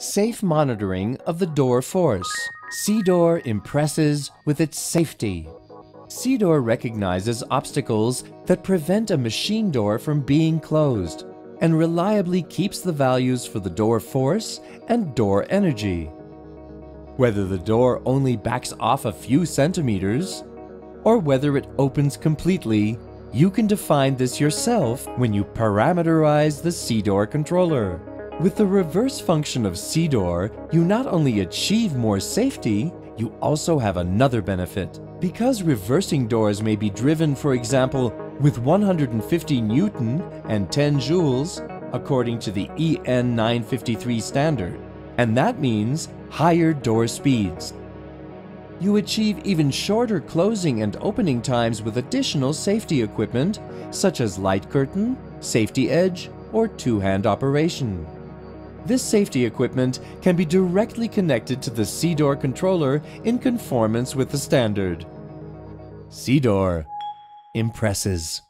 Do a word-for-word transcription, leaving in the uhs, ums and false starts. Safe monitoring of the door force. C DOOR impresses with its safety. C DOOR recognizes obstacles that prevent a machine door from being closed and reliably keeps the values for the door force and door energy. Whether the door only backs off a few centimeters or whether it opens completely, you can define this yourself when you parameterize the C DOOR controller. With the reverse function of C DOOR, you not only achieve more safety, you also have another benefit. Because reversing doors may be driven, for example, with one hundred fifty newton and ten joules, according to the E N nine fifty-three standard, and that means higher door speeds. You achieve even shorter closing and opening times with additional safety equipment, such as light curtain, safety edge, or two-hand operation. This safety equipment can be directly connected to the C DOOR controller in conformance with the standard. C DOOR impresses.